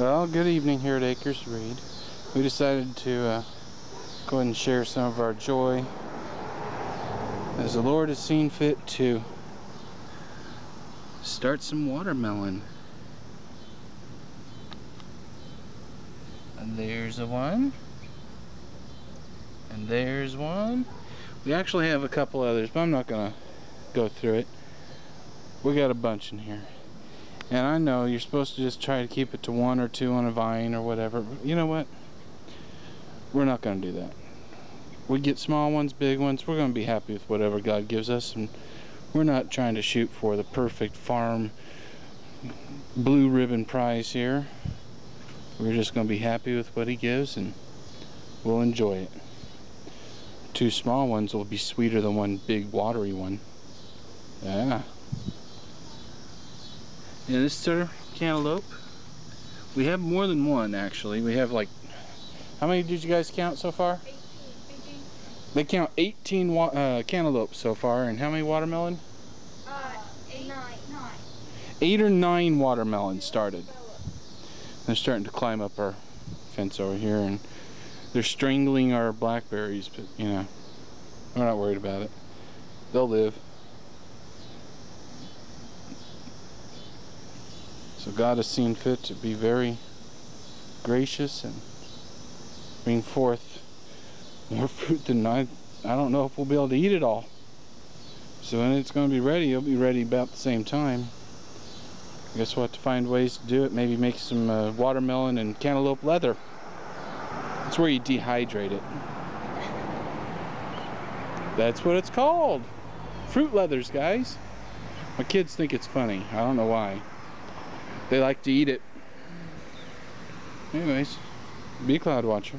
Well, good evening here at Acres Reed. We decided to go ahead and share some of our joy as the Lord has seen fit to start some watermelon. And there's a one. And there's one. We actually have a couple others, but I'm not going to go through it. We got a bunch in here. And I know you're supposed to just try to keep it to one or two on a vine or whatever. You know what? We're not going to do that. We get small ones, big ones. We're going to be happy with whatever God gives us. And we're not trying to shoot for the perfect farm blue ribbon prize here. We're just going to be happy with what He gives and we'll enjoy it. Two small ones will be sweeter than one big watery one. Yeah. Yeah, this is our cantaloupe. We have more than one, actually. We have like, how many did you guys count so far? 18. They count 18 cantaloupes so far, and how many watermelon? 8 or 9. 8 or 9 watermelons started. They're starting to climb up our fence over here, and they're strangling our blackberries, but you know, we're not worried about it. They'll live. So God has seen fit to be very gracious and bring forth more fruit than I don't know if we'll be able to eat it all. So when it's going to be ready, it'll be ready about the same time. I guess we'll have to find ways to do it. Maybe make some watermelon and cantaloupe leather. That's where you dehydrate it. That's what it's called. Fruit leathers, guys. My kids think it's funny. I don't know why. They like to eat it. Anyways, be a cloud watcher.